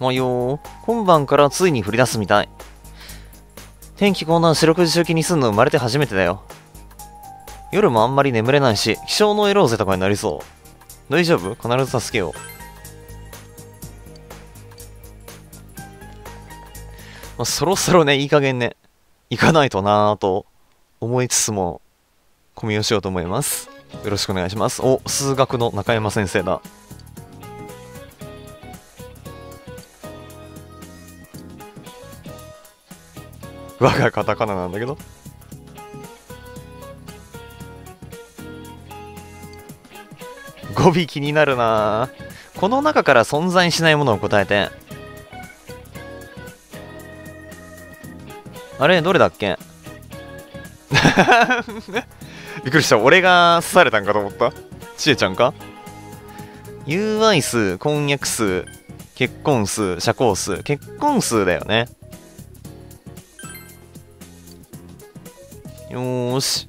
模様を今晩からついに降り出すみたい。天気困難、四六時中気にすんの生まれて初めてだよ。夜もあんまり眠れないし、気象のエローゼとかになりそう。大丈夫？必ず助けよう。まあ、そろそろね、いい加減ね、行かないとなぁと思いつつも、込みをしようと思います。よろしくお願いします。お、数学の中山先生だ。我がカタカナなんだけど。語尾気になるなぁ。この中から存在しないものを答えて。あれどれだっけびっくりした。俺が刺されたんかと思った。ちえちゃんか。友愛数、婚約数、結婚数、社交数。結婚数だよね。よーし、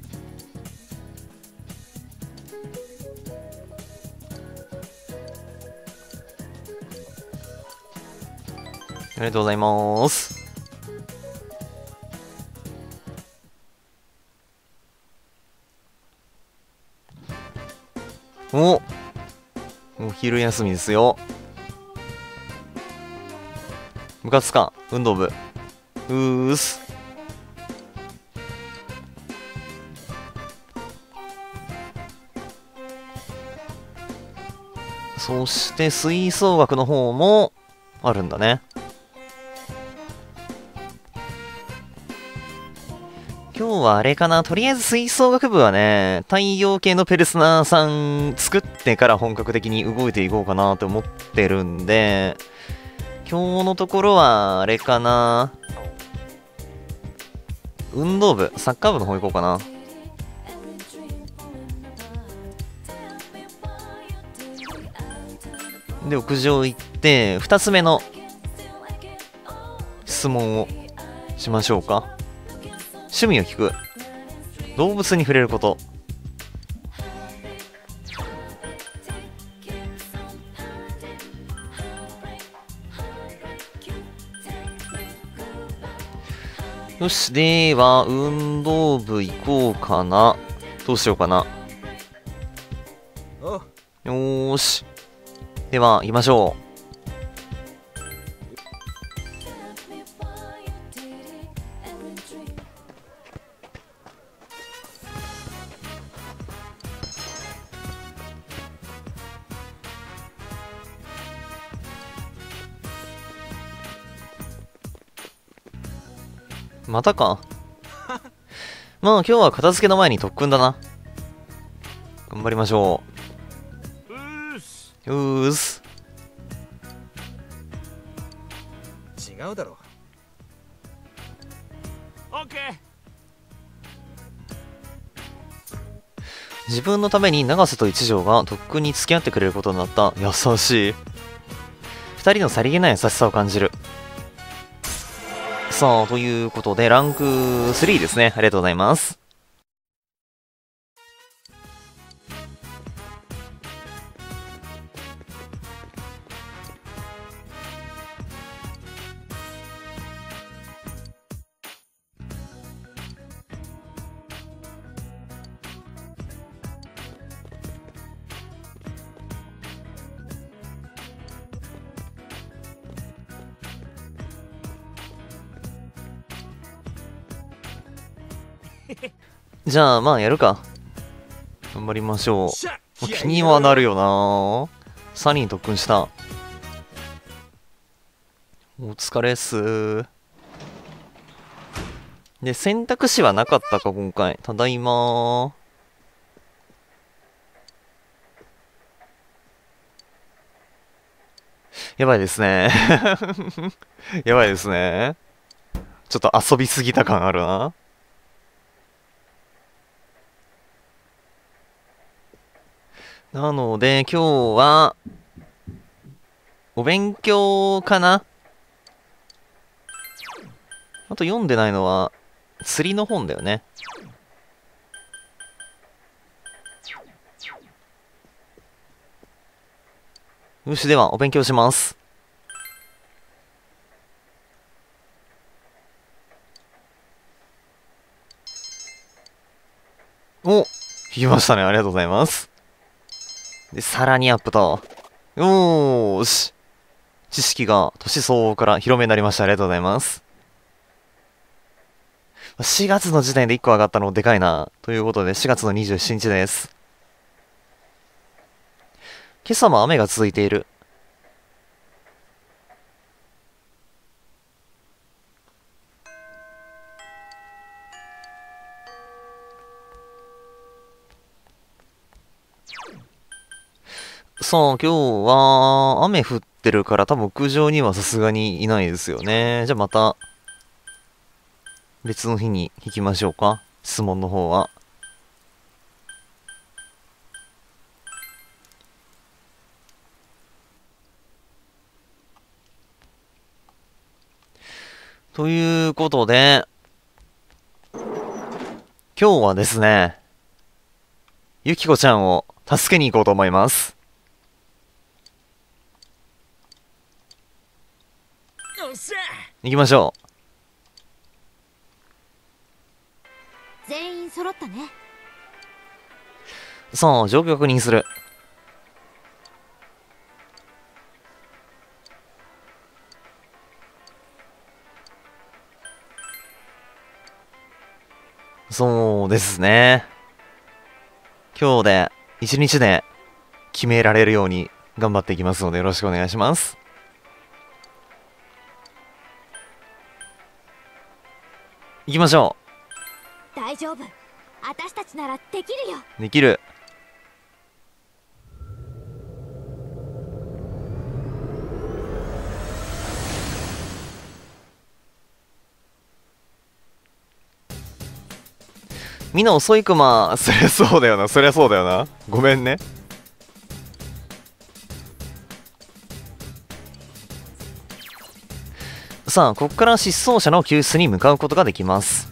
ありがとうございます。お、お昼休みですよ。部活か、運動部。うーす。そして吹奏楽の方もあるんだね。今日はあれかな、とりあえず吹奏楽部はね、太陽系のペルソナさん作ってから本格的に動いていこうかなと思ってるんで、今日のところはあれかな、運動部、サッカー部の方行こうかな。で、屋上行って2つ目の質問をしましょうか。趣味を聞く。動物に触れること。よし、では運動部行こうかな。どうしようかな。よーし、では行きましょう。またか。まあ今日は片付けの前に特訓だな。頑張りましょう。うーす。違うだろ。自分のために永瀬と一条が特訓に付き合ってくれることになった。優しい。二人のさりげない優しさを感じる。さあ、ということで、ランク3ですね。ありがとうございます。じゃあまあやるか。頑張りましょう。気にはなるよな。サニー特訓した。お疲れっす。で、選択肢はなかったか今回。ただいま。やばいですねやばいですね。ちょっと遊びすぎた感あるな。なので、今日は、お勉強かな。あと読んでないのは、釣りの本だよね。よし、では、お勉強します。きましたね。ありがとうございます。で、さらにアップと。よーし。知識が年相応から広めになりました。ありがとうございます。4月の時点で1個上がったのでかいな。ということで、4月の27日です。今朝も雨が続いている。さあ、今日は雨降ってるから多分屋上にはさすがにいないですよね。じゃあまた別の日に行きましょうか。質問の方は。ということで、今日はですね、ゆきこちゃんを助けに行こうと思います。行きましょう。全員揃ったね。さあ、状況確認する。そうですね。今日で一日で決められるように頑張っていきますのでよろしくお願いします。行きましょう。大丈夫。私たちならできるよ。できる。みんな遅いクマ。そりゃそうだよな。そりゃそうだよな。ごめんね。さあ、ここから失踪者の救出に向かうことができます。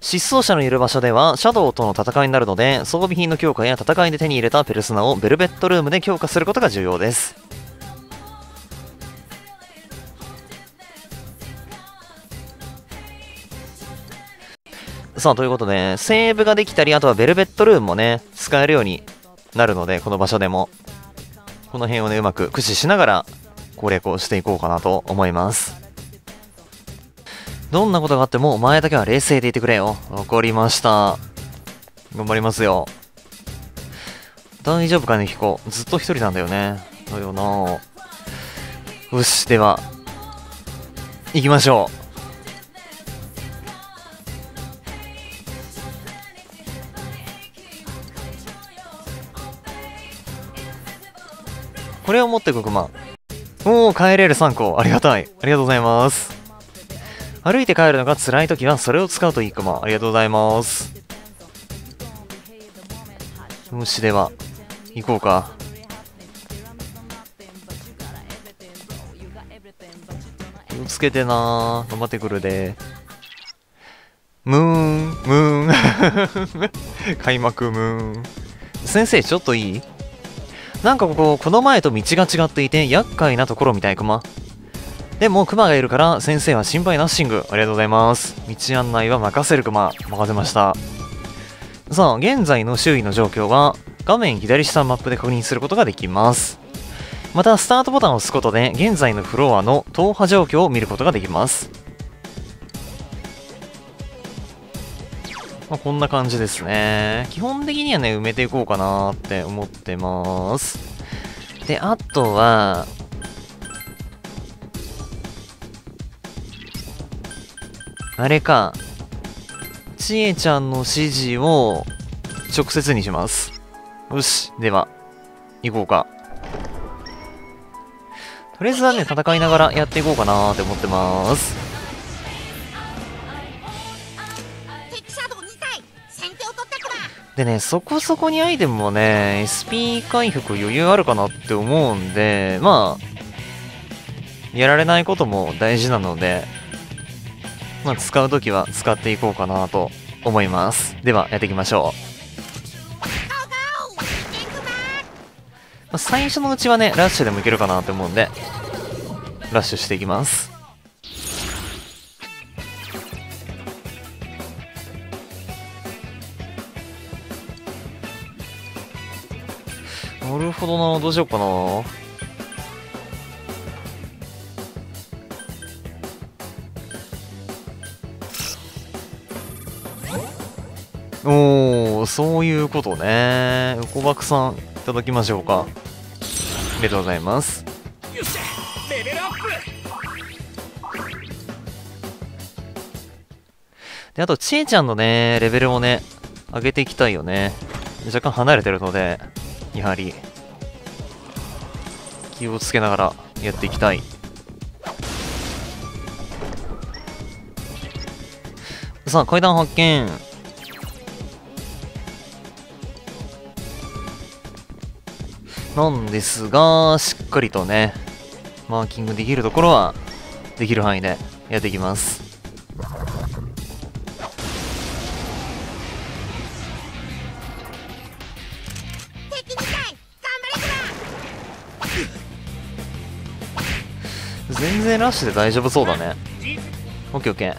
失踪者のいる場所では、シャドウとの戦いになるので、装備品の強化や戦いで手に入れたペルソナをベルベットルームで強化することが重要です。さあ、ということで、セーブができたり、あとはベルベットルームもね、使えるようになるので、この場所でも。この辺をね、うまく駆使しながら、攻略をしていこうかなと思います。どんなことがあってもお前だけは冷静でいてくれよ。わかりました。頑張りますよ。大丈夫かね、ヒコ。ずっと一人なんだよね。だよな。よし、では、行きましょう。これを持っていくクマ。おー、帰れる3個。ありがたい。ありがとうございます。歩いて帰るのが辛いときはそれを使うといいクマ。ありがとうございます。よし、では、行こうか。気をつけてなぁ。頑張ってくるで。ムーン。開幕ムーン。先生、ちょっといい？なんかこの前と道が違っていて厄介なところみたいクマ。でも、クマがいるから、先生は心配ナッシング。ありがとうございます。道案内は任せるクマ。任せました。さあ、現在の周囲の状況は、画面左下のマップで確認することができます。また、スタートボタンを押すことで、現在のフロアの踏破状況を見ることができます。まあ、こんな感じですね。基本的にはね、埋めていこうかなって思ってます。で、あとは、あれか。ちえちゃんの指示を直接にします。よし。では、行こうか。とりあえずはね、戦いながらやっていこうかなーって思ってます。でね、そこそこにアイテムもね、SP 回復余裕あるかなって思うんで、まあ、やられないことも大事なので、まあ使うときは使っていこうかなと思います。では、やっていきましょう。まあ、最初のうちはね、ラッシュでもいけるかなと思うんで、ラッシュしていきます。なるほどな。どうしようかな。おー、そういうことね。うこばくさんいただきましょうか。ありがとうございます。よっしゃ、レベルアップ。で、あとちえちゃんのねレベルをね上げていきたいよね。若干離れてるので、やはり気をつけながらやっていきたい。さあ、階段発見。なんですが、しっかりとねマーキングできるところはできる範囲でやっていきます。全然ラッシュで大丈夫そうだね。オッケーオッケー。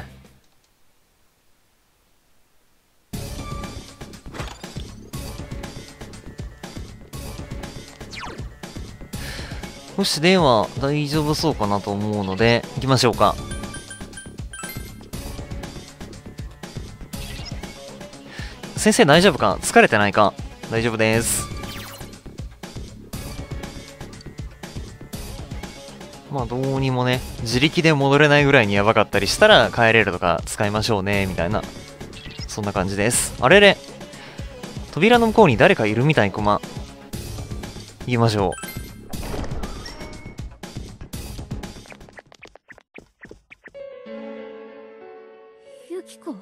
よし、では大丈夫そうかなと思うので行きましょうか。先生大丈夫か？疲れてないか？大丈夫です。まあどうにもね、自力で戻れないぐらいにやばかったりしたら帰れるとか使いましょうね、みたいな、そんな感じです。あれれ、扉の向こうに誰かいるみたい、コマ。行きましょう。ユキコ？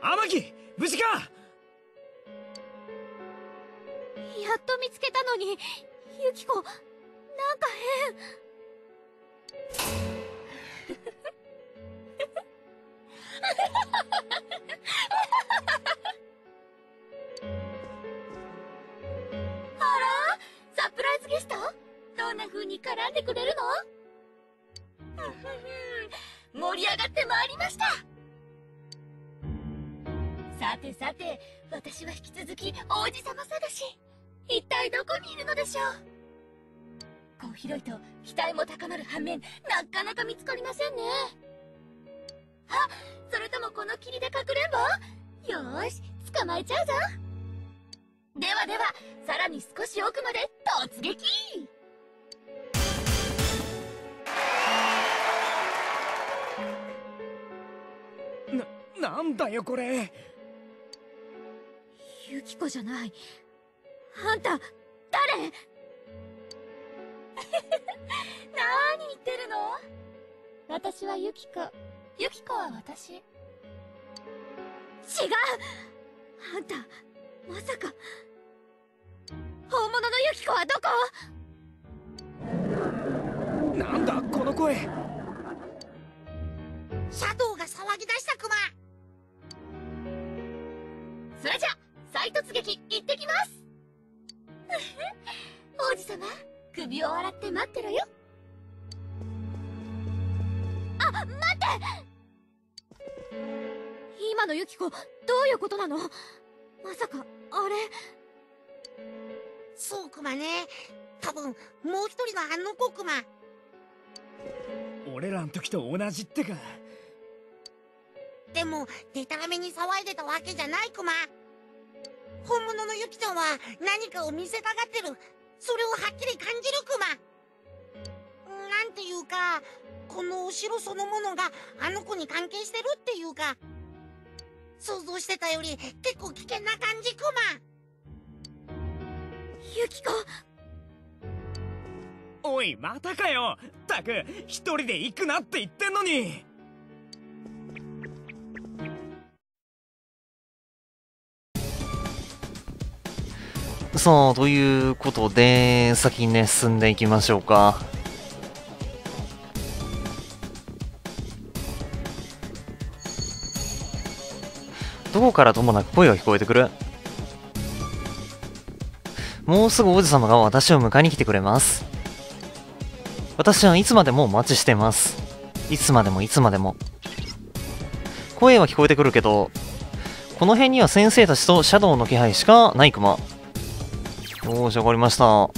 天樹、無事か？やっと見つけたのに。ユキコ、なんか変。あら、サプライズゲスト？どんな風に絡んでくれるの？盛り上がってまいりました。さてさて、私は引き続き王子様探し。一体どこにいるのでしょう。こう広いと期待も高まる反面、なかなか見つかりませんね。あ、それともこの霧でかくれんぼ？よーし、捕まえちゃうぞ。ではでは、さらに少し奥まで突撃。なんだよこれ。ユキコじゃない。あんた、誰？何言ってるの？私はユキコ。ユキコは私。違う！あんた、まさか。本物のユキコはどこ？なんだこの声。シャドウが騒ぎ出したクマ。それじゃ、再突撃行ってきます。王子様、首を洗って待ってろよ。あ、待って。今のユキコ、どういうことなの？まさかあれ。そうクマね、多分もう一人のあの子クマ。俺らの時と同じってか。でもでたらめに騒いでたわけじゃないクマ。本物のユキちゃんは何かを見せたがってる。それをはっきり感じるクマ。なんていうか、このお城そのものがあの子に関係してるっていうか、想像してたより結構危険な感じクマ。ユキコ。おい、またかよ。ったく、一人で行くなって言ってんのに。さあ、ということで、先にね、進んでいきましょうか。どこからともなく声が聞こえてくる。もうすぐ王子様が私を迎えに来てくれます。私はいつまでもお待ちしてます。いつまでもいつまでも。声は聞こえてくるけど、この辺には先生たちとシャドウの気配しかないクマ。よーし、わかりました。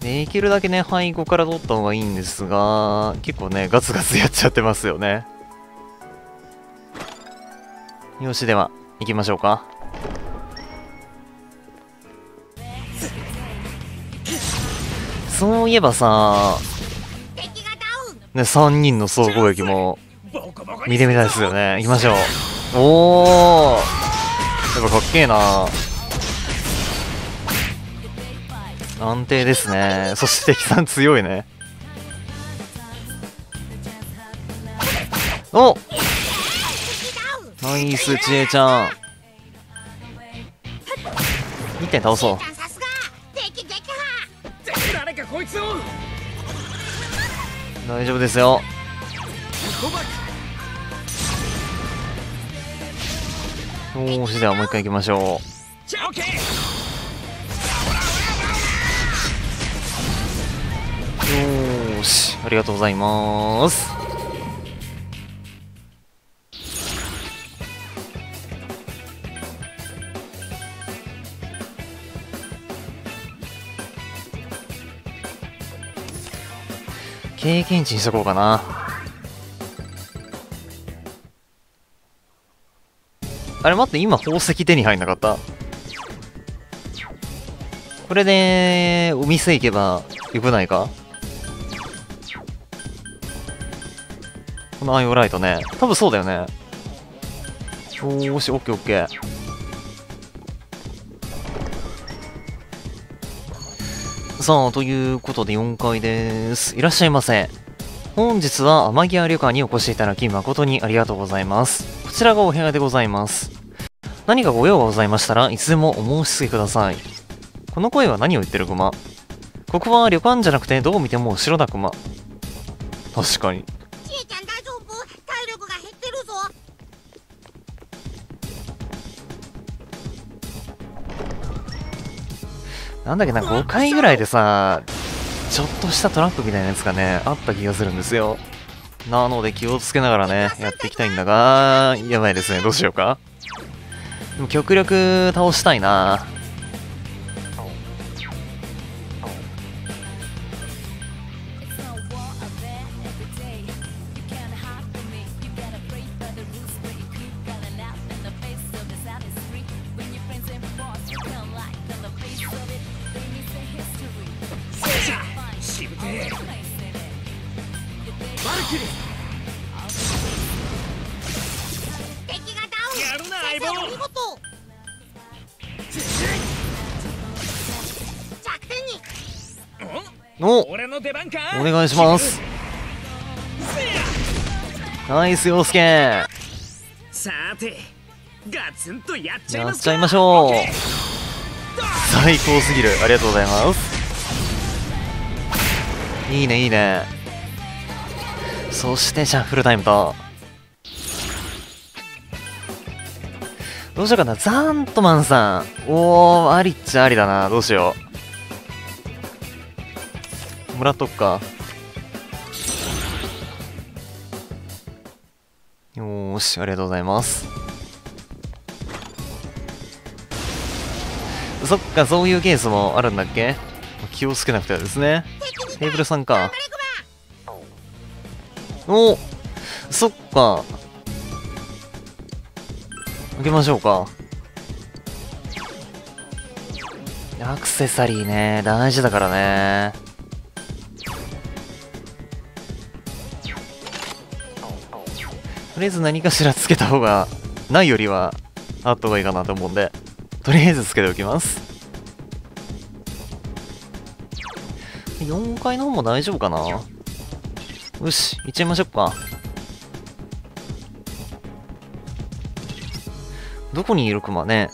できるだけね、背後から取った方がいいんですが、結構ね、ガツガツやっちゃってますよね。よし、では行きましょうか。そういえばさ、ね、3人の総攻撃も見てみたいですよね。行きましょう。おお、やっぱかっけえな。安定ですね。そして敵さん強いね。おっ、ナイス、ちえちゃん。1点倒そう。大丈夫ですよ。よし、ではもう一回行きましょう。よし、ありがとうございます。経験値にしとこうかな。あれ、待って、今宝石手に入んなかった？これでお店行けばよくないか？このアイオライトね、多分そうだよね。よーし、オッケーオッケー。さあ、ということで4階です。いらっしゃいませ。本日は天際旅館にお越しいただき誠にありがとうございます。こちらがお部屋でございます。何かご用がございましたらいつでもお申し付けください。この声は何を言ってるクマ？ここは旅館じゃなくてどう見てもお城だクマ。確かに。なんだっけな、5回ぐらいでさ、ちょっとしたトラップみたいなやつがね、あった気がするんですよ。なので気をつけながらね、やっていきたいんだが、やばいですね、どうしようか。でも極力倒したいな。お、お願いします。ナイス、陽介。やっちゃいましょう。最高すぎる。ありがとうございます。いいねいいね。そしてシャッフルタイムと、どうしようかな。ザントマンさん、おお、ありっちゃありだな。どうしよう、もらっとくか。よーし、ありがとうございます。そっか、そういうケースもあるんだっけ。気をつけなくてはですね。テーブルさんか。お、そっか、開けましょうか。アクセサリーね、大事だからね。とりあえず何かしらつけた方が、ないよりはあった方がいいかなと思うんで、とりあえずつけておきます。4階の方も大丈夫かな。よし、行っちゃいましょうか。どこにいるクマね。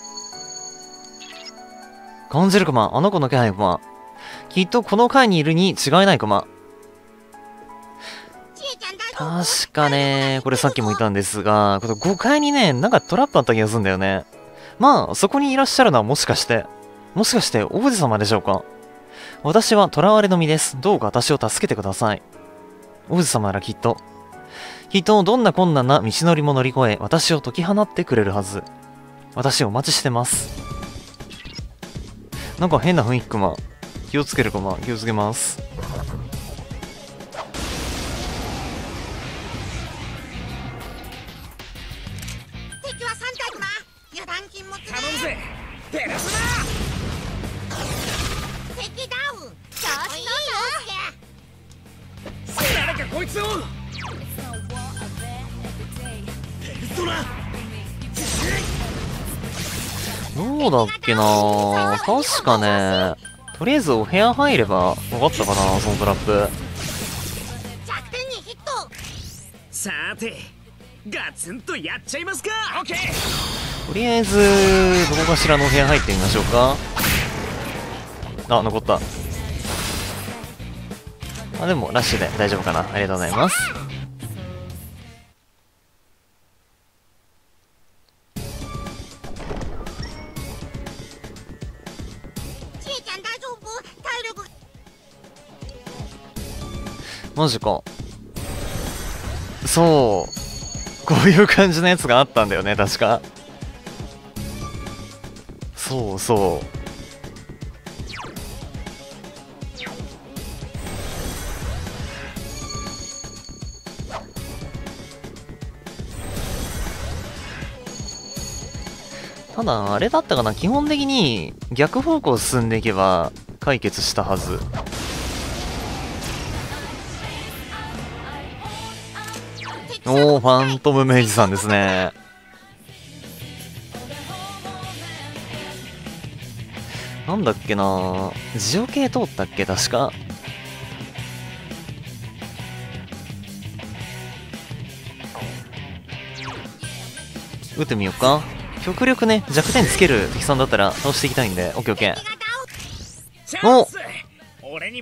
感じるクマ、あの子の気配クマ。きっとこの階にいるに違いないクマ。確かね、これさっきも言ったんですが、この5階にね、なんかトラップあった気がするんだよね。まあ、そこにいらっしゃるのはもしかして王子様でしょうか。私は囚われの身です。どうか私を助けてください。王子様ならきっとどんな困難な道のりも乗り越え、私を解き放ってくれるはず。私をお待ちしてます。なんか変な雰囲気、クマ。気をつける、クマ。気をつけます。敵は3体、クマ。油断禁物。頼むぜ。照らすな。敵ダウン。ちょっといいよ。誰かこいつを。エクストラ。どうだっけな、確かね、とりあえずお部屋入れば分かったかな、そのトラップ。さて、ガツンとやっちゃいますか。とりあえずどこかしらのお部屋入ってみましょうか。あ、残った。あ、でもラッシュで大丈夫かな。ありがとうございます。マジか。そう。こういう感じのやつがあったんだよね、確か。そうそう。ただ、あれだったかな。基本的に逆方向進んでいけば解決したはず。おー、ファントムメイジさんですね。なんだっけな、ジオ系通ったっけ、確か。打ってみようか。極力ね、弱点つける敵さんだったら倒していきたいんで、オッケーオッケー。おっ、お願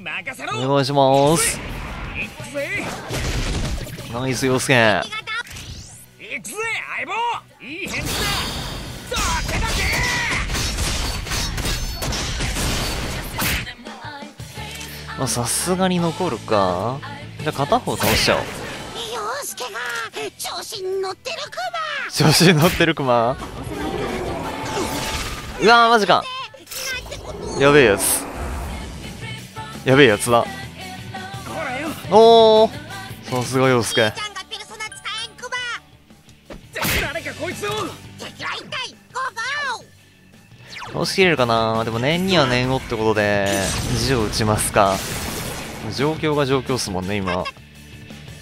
いします。ナイス、陽介。行くぜ、相棒。いい返事だ。どけどけ。まあ、さすがに残るか。じゃあ片方倒しちゃおう。陽介が調子に乗ってるクマ。調子に乗ってるクマ。うわー、マジか。やべえやつ。やべえやつだ。おお。さすが陽介。倒しきれるかな。でも念には念をってことで字を打ちますか。状況が状況っすもんね、今。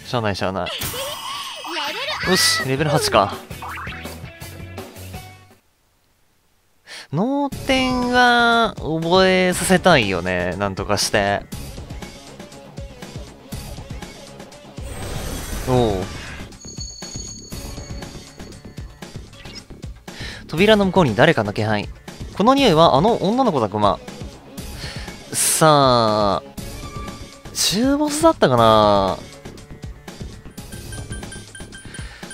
しゃあないしゃあない。よし、レベル8か。脳天は覚えさせたいよね、なんとかして。おう、扉の向こうに誰かの気配。この匂いはあの女の子だ、クマ。さあ、中ボスだったかな。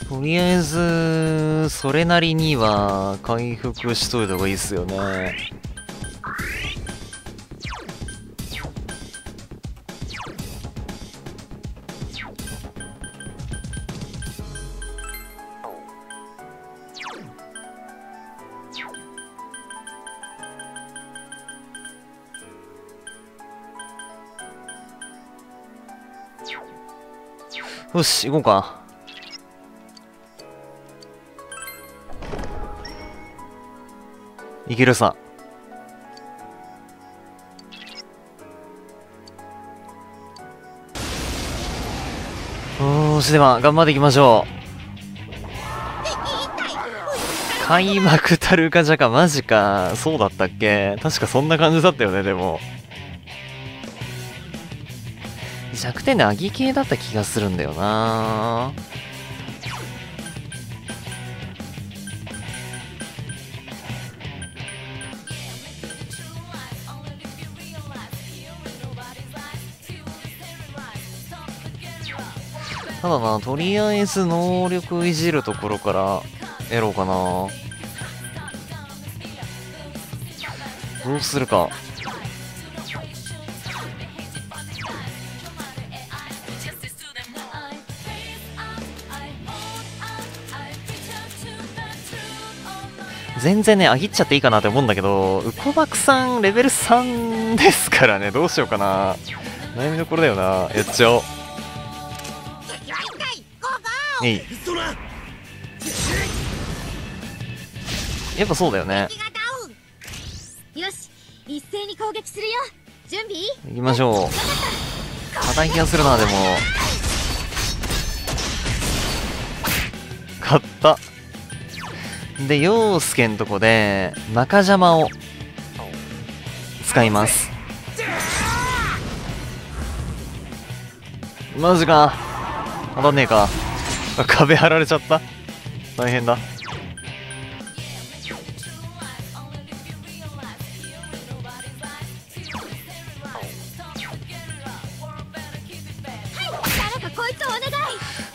とりあえずそれなりには回復しといた方がいいっすよね。よし、行こうか。いけるさ。よし、では頑張っていきましょう。開幕たるかじゃか、マジか。そうだったっけ、確かそんな感じだったよね。でも弱点でアギ系だった気がするんだよな。ただな、とりあえず能力いじるところからやろうかな。どうするか。全然ね、あぎっちゃっていいかなって思うんだけど、ウコバクさんレベル3ですからね、どうしようかな。悩みどころだよな、やっちゃおう。えい。やっぱそうだよね。よし、一斉に攻撃するよ。準備？行きましょう。硬い気がするな、でも。勝った。で、陽介んとこで中邪魔を使います。マジか、当たんねえか。壁張られちゃった、大変だ。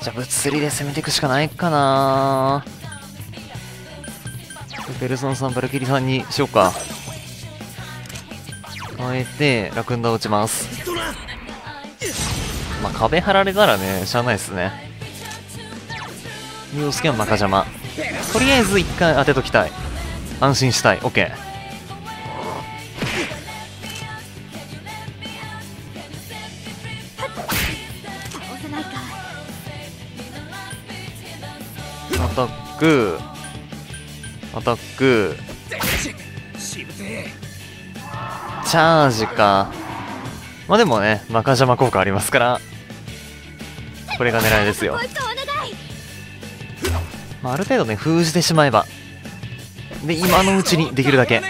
じゃあ物理で攻めていくしかないかな。ペルソンさん、バルキリさんにしようか。変えてラクンダを打ちます。まあ壁張られたらね、しゃあないっすね。陽介はマカ邪魔、とりあえず一回当てときたい。安心したい。 OK、 アタックアタック、チャージか。まあでもね、マカ邪魔効果ありますから、これが狙いですよ。まあ、ある程度ね、封じてしまえば、で今のうちにできるだけ。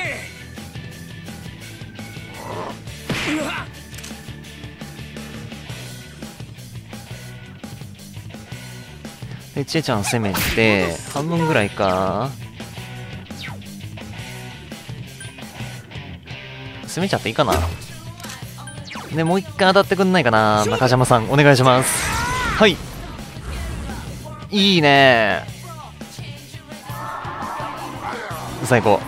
でちえちゃん攻めて半分ぐらいか。詰めちゃっていいかな。でもう一回当たってくんないかな、中島さんお願いします。はい、いいね、最高。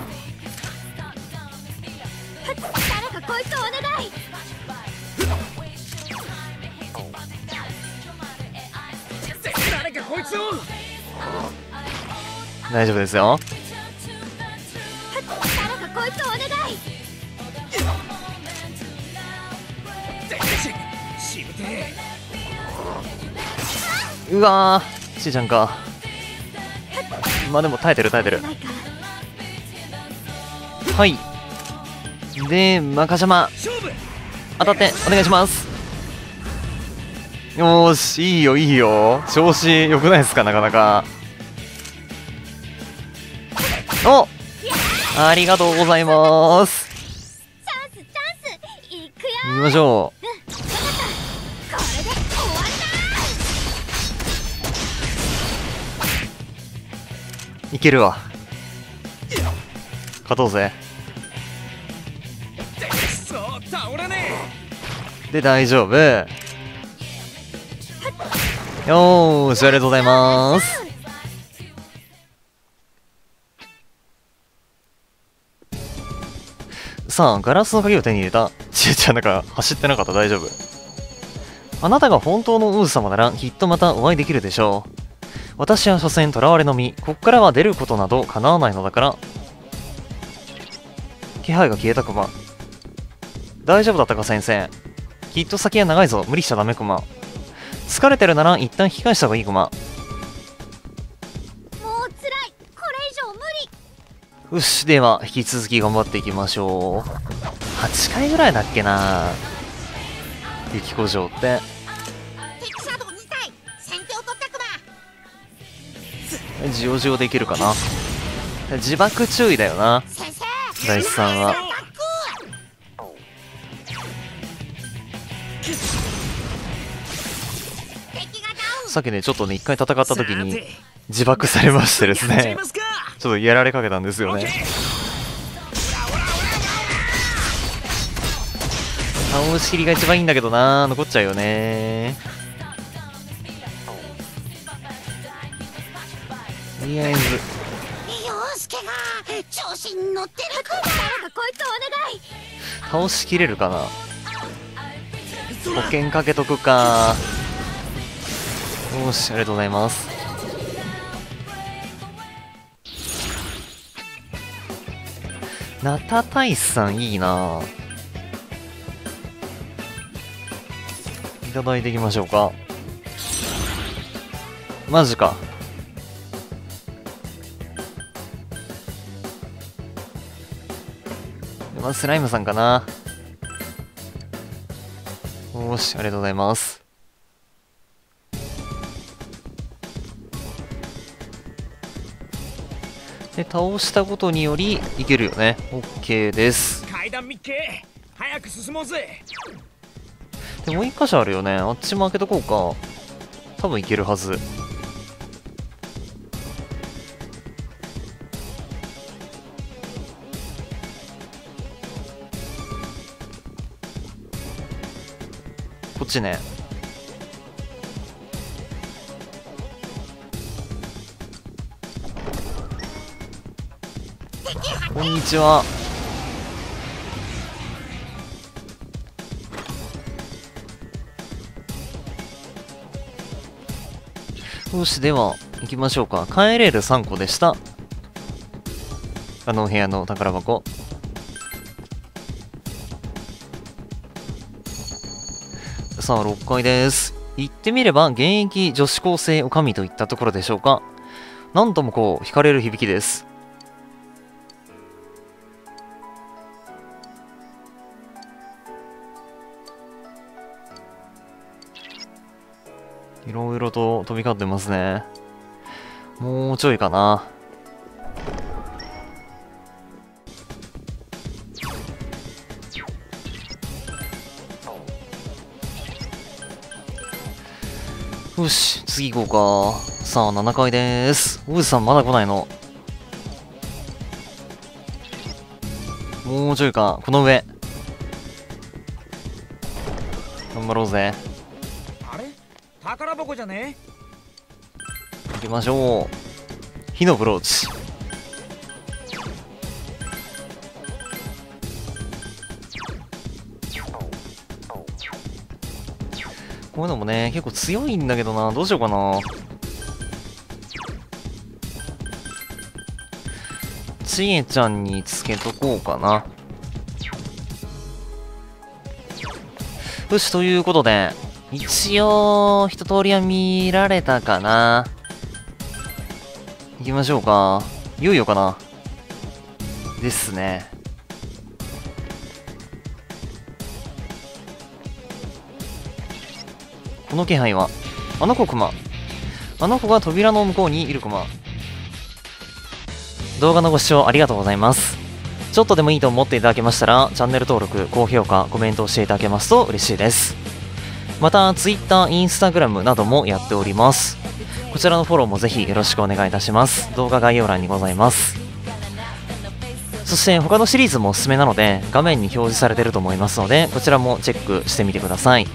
大丈夫ですよ。うわー、しーちゃんか。まあでも耐えてる耐えてる。はい、でマカジャマ当たってお願いします。よーし、いいよいいよ、調子良くないですか、なかなか。お、ありがとうございます。チャンスチャンス、いくよ、行きましょう。いけるわ、勝とうぜ。で大丈夫。よーし、ありがとうございます。さあ、ガラスの鍵を手に入れた。ちえちゃんなんか走ってなかった、大丈夫。あなたが本当の王子様ならきっとまたお会いできるでしょう。私は所詮囚われの身、こっからは出ることなど叶わないのだから。気配が消えた。コマ大丈夫だったか先生。きっと先は長いぞ、無理しちゃダメコマ。疲れてるなら一旦引き返した方がいいコマ。もう辛い、これ以上無理。よし、では引き続き頑張っていきましょう。8回ぐらいだっけな、雪古城って。ジオジオでいけるかな。自爆注意だよな、大地さんは。さっきね、ちょっとね、一回戦った時に自爆されましてですね、ちょっとやられかけたんですよね。倒しきりが一番いいんだけどな、残っちゃうよね。とりあえず倒しきれるかな。保険かけとくか。よし、ありがとうございます。ナタ大使さんいいなぁ。いただいていきましょうか。マジか。まずスライムさんかな。よし、ありがとうございます。で、倒したことによりいけるよね。 OK です。階段見っけ、早く進もうぜ。でもう一箇所あるよね。あっちも開けとこうか。多分いけるはず。こっちね。こんにちは。よし、では行きましょうか。帰れる3個でした。あのお部屋の宝箱。さあ6階です。行ってみれば現役女子高生おかみといったところでしょうか。なんともこう惹かれる響きです。いろいろと飛び交ってますね。もうちょいかな。よし、次行こうか。さあ7階です。おじさんまだ来ないの。もうちょいか。この上頑張ろうぜ。宝箱じゃね。行きましょう。火のブローチ。こういうのもね結構強いんだけどな。どうしようかな。ちえちゃんにつけとこうかな。よし、ということで一応一通りは見られたかな。行きましょうか。いよいよかな。ですね。この気配はあの子クマ。あの子が扉の向こうにいるクマ。動画のご視聴ありがとうございます。ちょっとでもいいと思っていただけましたらチャンネル登録、高評価、コメントをしていただけますと嬉しいです。また Twitter、Instagram などもやっております。こちらのフォローもぜひよろしくお願いいたします。動画概要欄にございます。そして他のシリーズもおすすめなので画面に表示されていると思いますのでこちらもチェックしてみてください。